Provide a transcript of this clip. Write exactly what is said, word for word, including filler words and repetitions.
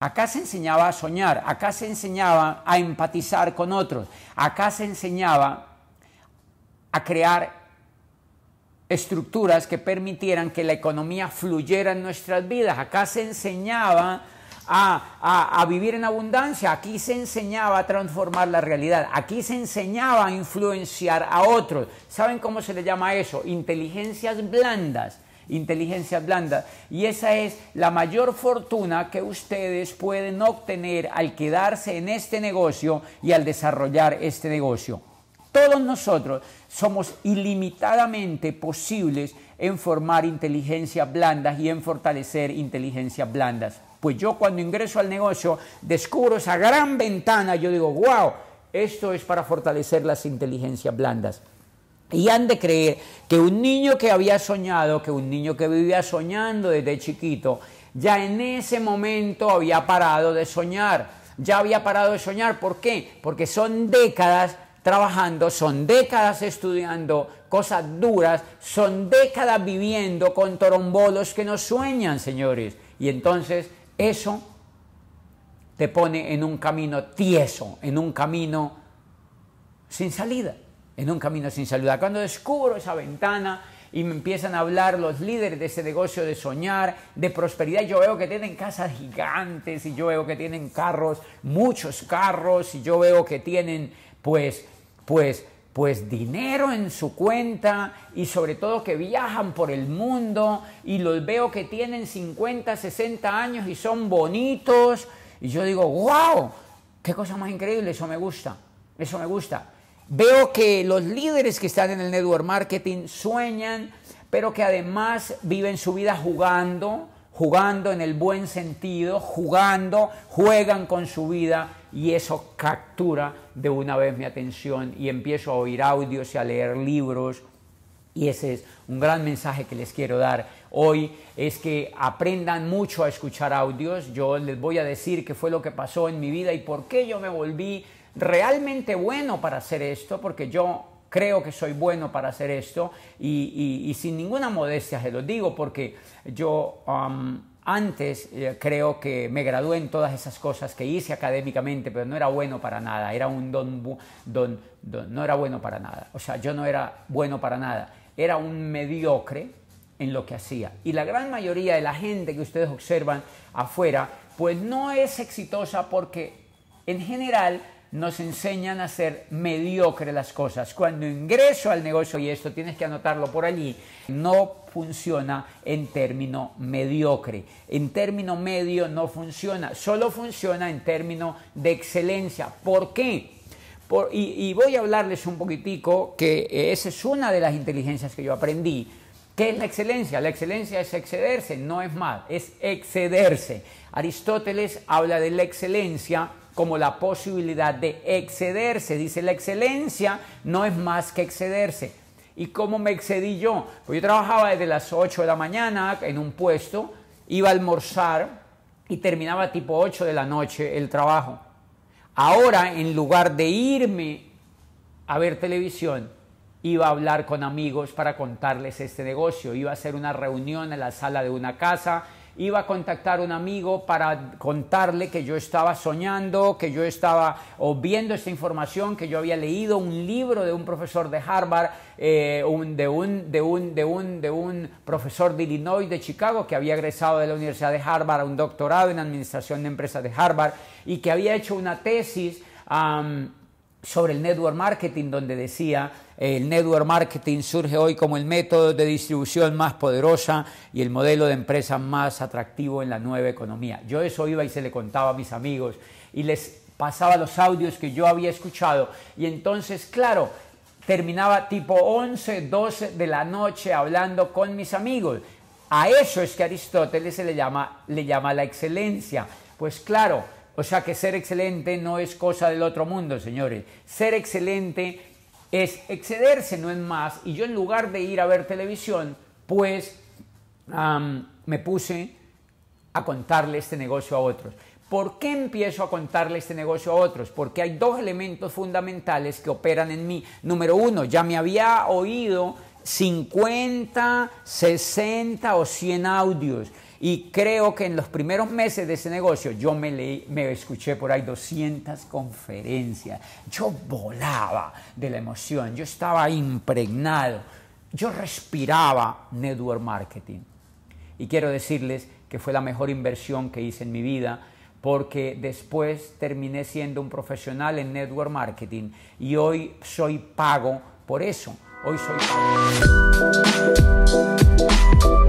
Acá se enseñaba a soñar, acá se enseñaba a empatizar con otros, acá se enseñaba a crear estructuras que permitieran que la economía fluyera en nuestras vidas, acá se enseñaba a, a, a vivir en abundancia, aquí se enseñaba a transformar la realidad, aquí se enseñaba a influenciar a otros. ¿Saben cómo se le llama eso? Inteligencias blandas. Inteligencia blanda, y esa es la mayor fortuna que ustedes pueden obtener al quedarse en este negocio y al desarrollar este negocio. Todos nosotros somos ilimitadamente posibles en formar inteligencias blandas y en fortalecer inteligencias blandas. Pues yo cuando ingreso al negocio descubro esa gran ventana, yo digo, wow, esto es para fortalecer las inteligencias blandas. Y han de creer que un niño que había soñado, que un niño que vivía soñando desde chiquito, ya en ese momento había parado de soñar, ya había parado de soñar. ¿Por qué? Porque son décadas trabajando, son décadas estudiando cosas duras, son décadas viviendo con torombolos que no sueñan, señores. Y entonces eso te pone en un camino tieso, en un camino sin salida. En un camino sin salida. Cuando descubro esa ventana y me empiezan a hablar los líderes de ese negocio de soñar, de prosperidad, yo veo que tienen casas gigantes y yo veo que tienen carros, muchos carros, y yo veo que tienen pues, pues, pues dinero en su cuenta, y sobre todo que viajan por el mundo, y los veo que tienen cincuenta, sesenta años y son bonitos, y yo digo, wow, qué cosa más increíble, eso me gusta, eso me gusta. Veo que los líderes que están en el network marketing sueñan, pero que además viven su vida jugando, jugando en el buen sentido, jugando, juegan con su vida, y eso captura de una vez mi atención y empiezo a oír audios y a leer libros. Y ese es un gran mensaje que les quiero dar hoy, es que aprendan mucho a escuchar audios. Yo les voy a decir qué fue lo que pasó en mi vida y por qué yo me volví realmente bueno para hacer esto, porque yo creo que soy bueno para hacer esto, y, y, y sin ninguna modestia se lo digo, porque yo um, antes eh, creo que me gradué en todas esas cosas que hice académicamente, pero no era bueno para nada, era un don, don, don, no era bueno para nada, o sea, yo no era bueno para nada, era un mediocre en lo que hacía, y la gran mayoría de la gente que ustedes observan afuera, pues no es exitosa porque en general nos enseñan a hacer mediocre las cosas. Cuando ingreso al negocio, y esto tienes que anotarlo por allí, no funciona en término mediocre, en término medio no funciona, solo funciona en término de excelencia. ¿Por qué? Por, y, y voy a hablarles un poquitico, que esa es una de las inteligencias que yo aprendí. ¿Qué es la excelencia? La excelencia es excederse, no es más, es excederse. Aristóteles habla de la excelencia como la posibilidad de excederse. Dice, la excelencia no es más que excederse. ¿Y cómo me excedí yo? Pues yo trabajaba desde las ocho de la mañana en un puesto, iba a almorzar y terminaba tipo ocho de la noche el trabajo. Ahora, en lugar de irme a ver televisión, iba a hablar con amigos para contarles este negocio, iba a hacer una reunión en la sala de una casa, iba a contactar a un amigo para contarle que yo estaba soñando, que yo estaba viendo esta información, que yo había leído un libro de un profesor de Harvard, eh, un, de, un, de, un, de, un, de un profesor de Illinois, de Chicago, que había egresado de la Universidad de Harvard a un doctorado en Administración de Empresas de Harvard, y que había hecho una tesis um, sobre el network marketing, donde decía: el network marketing surge hoy como el método de distribución más poderosa y el modelo de empresa más atractivo en la nueva economía. Yo eso iba y se le contaba a mis amigos y les pasaba los audios que yo había escuchado, y entonces, claro, terminaba tipo once, doce de la noche hablando con mis amigos. A eso es que Aristóteles se le llama, le llama la excelencia. Pues claro, o sea que ser excelente no es cosa del otro mundo, señores. Ser excelente es excederse, no es más. Y yo, en lugar de ir a ver televisión, pues um, me puse a contarle este negocio a otros. ¿Por qué empiezo a contarle este negocio a otros? Porque hay dos elementos fundamentales que operan en mí. Número uno, ya me había oído cincuenta, sesenta o cien audios. Y creo que en los primeros meses de ese negocio yo me, leí, me escuché por ahí doscientas conferencias. Yo volaba de la emoción, yo estaba impregnado, yo respiraba network marketing. Y quiero decirles que fue la mejor inversión que hice en mi vida, porque después terminé siendo un profesional en network marketing y hoy soy pago por eso. Hoy soy pago.